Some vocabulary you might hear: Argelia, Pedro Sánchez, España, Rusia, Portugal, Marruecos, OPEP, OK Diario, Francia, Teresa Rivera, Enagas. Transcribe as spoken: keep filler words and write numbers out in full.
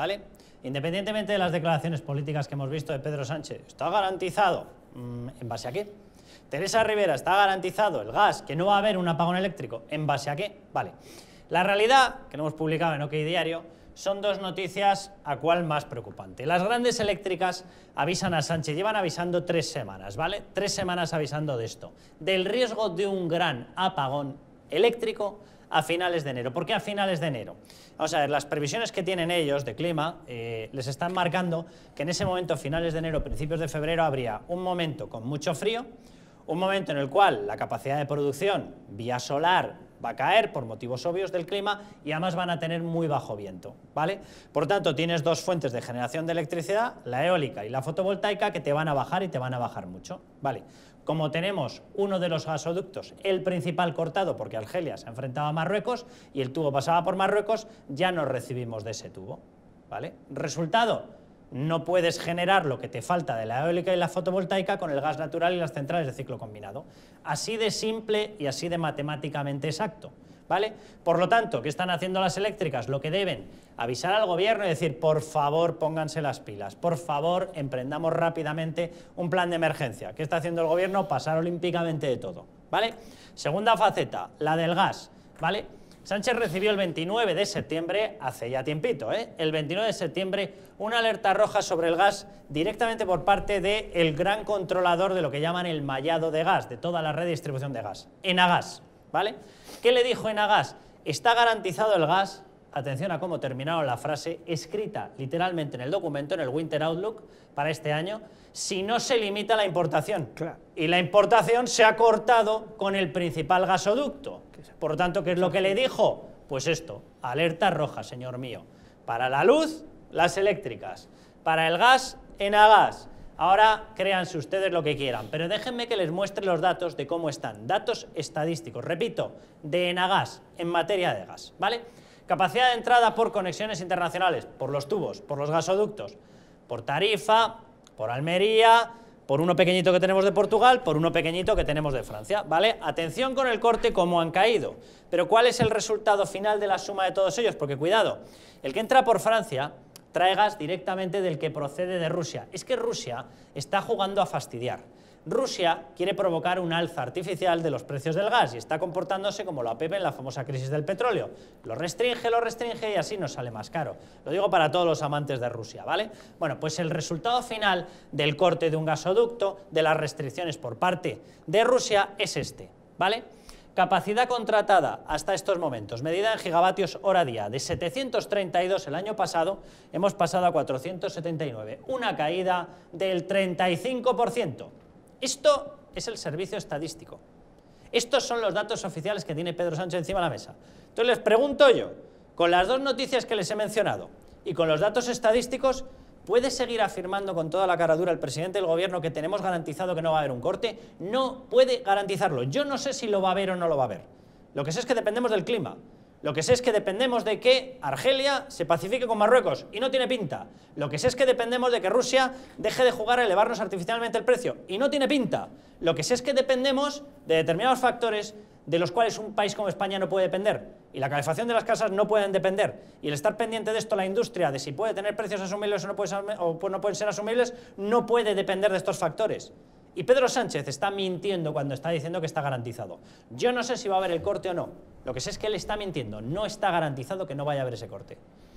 ¿vale? Independientemente de las declaraciones políticas que hemos visto de Pedro Sánchez, está garantizado, ¿en base a qué? Teresa Rivera, está garantizado el gas, que no va a haber un apagón eléctrico, ¿en base a qué? Vale. La realidad, que lo hemos publicado en OK Diario, son dos noticias a cuál más preocupante. Las grandes eléctricas avisan a Sánchez, llevan avisando tres semanas, ¿vale? Tres semanas avisando de esto, del riesgo de un gran apagón eléctrico a finales de enero. ¿Por qué a finales de enero? Vamos a ver, las previsiones que tienen ellos de clima eh, les están marcando que en ese momento, finales de enero, principios de febrero, habría un momento con mucho frío, un momento en el cual la capacidad de producción vía solar va a caer por motivos obvios del clima y además van a tener muy bajo viento, ¿vale? Por tanto, tienes dos fuentes de generación de electricidad, la eólica y la fotovoltaica, que te van a bajar y te van a bajar mucho, ¿vale? Como tenemos uno de los gasoductos, el principal cortado, porque Argelia se enfrentaba a Marruecos y el tubo pasaba por Marruecos, ya nos recibimos de ese tubo, ¿vale? Resultado, no puedes generar lo que te falta de la eólica y la fotovoltaica con el gas natural y las centrales de ciclo combinado. Así de simple y así de matemáticamente exacto, ¿vale? Por lo tanto, ¿qué están haciendo las eléctricas? Lo que deben, avisar al gobierno y decir, por favor, pónganse las pilas, por favor, emprendamos rápidamente un plan de emergencia. ¿Qué está haciendo el gobierno? Pasar olímpicamente de todo, ¿vale? Segunda faceta, la del gas, ¿vale? Sánchez recibió el veintinueve de septiembre, hace ya tiempito, ¿eh? El veintinueve de septiembre, una alerta roja sobre el gas directamente por parte del gran controlador de lo que llaman el mallado de gas, de toda la red de distribución de gas, Enagas, ¿vale? ¿Qué le dijo Enagas? Está garantizado el gas, atención a cómo terminaron la frase, escrita literalmente en el documento, en el Winter Outlook, para este año, si no se limita la importación. Claro. Y la importación se ha cortado con el principal gasoducto. Por tanto, ¿qué es lo que le dijo? Pues esto, alerta roja, señor mío. Para la luz, las eléctricas. Para el gas, Enagas. Ahora créanse ustedes lo que quieran, pero déjenme que les muestre los datos de cómo están. Datos estadísticos, repito, de Enagas en materia de gas, ¿vale? Capacidad de entrada por conexiones internacionales, por los tubos, por los gasoductos, por Tarifa, por Almería, por uno pequeñito que tenemos de Portugal, por uno pequeñito que tenemos de Francia, ¿vale? Atención con el corte como han caído, pero ¿cuál es el resultado final de la suma de todos ellos? Porque cuidado, el que entra por Francia trae gas directamente del que procede de Rusia. Es que Rusia está jugando a fastidiar. Rusia quiere provocar un alza artificial de los precios del gas y está comportándose como la O P E P en la famosa crisis del petróleo. Lo restringe, lo restringe y así nos sale más caro. Lo digo para todos los amantes de Rusia, ¿vale? Bueno, pues el resultado final del corte de un gasoducto, de las restricciones por parte de Rusia, es este, ¿vale? Capacidad contratada hasta estos momentos, medida en gigavatios hora día, de setecientos treinta y dos el año pasado, hemos pasado a cuatrocientos setenta y nueve, una caída del treinta y cinco por ciento. Esto es el servicio estadístico. Estos son los datos oficiales que tiene Pedro Sánchez encima de la mesa. Entonces les pregunto yo, con las dos noticias que les he mencionado y con los datos estadísticos, ¿puede seguir afirmando con toda la cara dura el presidente del gobierno que tenemos garantizado que no va a haber un corte? No puede garantizarlo. Yo no sé si lo va a haber o no lo va a haber. Lo que sé es que dependemos del clima. Lo que sé es que dependemos de que Argelia se pacifique con Marruecos, y no tiene pinta. Lo que sé es que dependemos de que Rusia deje de jugar a elevarnos artificialmente el precio, y no tiene pinta. Lo que sé es que dependemos de determinados factores de los cuales un país como España no puede depender, y la calefacción de las casas no pueden depender, y el estar pendiente de esto la industria, de si puede tener precios asumibles o no, puede, o no pueden ser asumibles, no puede depender de estos factores. Y Pedro Sánchez está mintiendo cuando está diciendo que está garantizado. Yo no sé si va a haber el corte o no. Lo que sé es que él está mintiendo. No está garantizado que no vaya a haber ese corte.